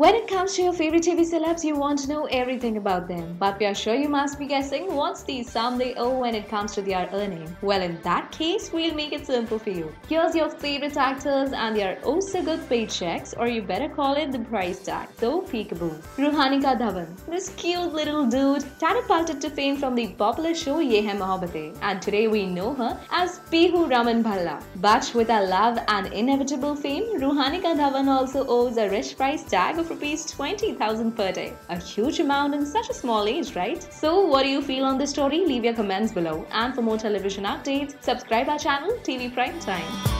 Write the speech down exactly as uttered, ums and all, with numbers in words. When it comes to your favorite T V celebs, you want to know everything about them. But we are sure you must be guessing what's the sum they owe when it comes to their earning. Well, in that case, we'll make it simple for you. Here's your favorite actors and their oh-so-good paychecks, or you better call it the price tag. So peekaboo. Ruhanika Dhawan. This cute little dude catapulted to fame from the popular show Yeh Hai Mohabbatein. And today we know her as Pihu Raman Bhalla. But with her love and inevitable fame, Ruhanika Dhawan also owes a rich price tag of rupees twenty thousand per day. A huge amount in such a small age, right? So what do you feel on this story? Leave your comments below. And for more television updates, subscribe our channel T V Prime Time.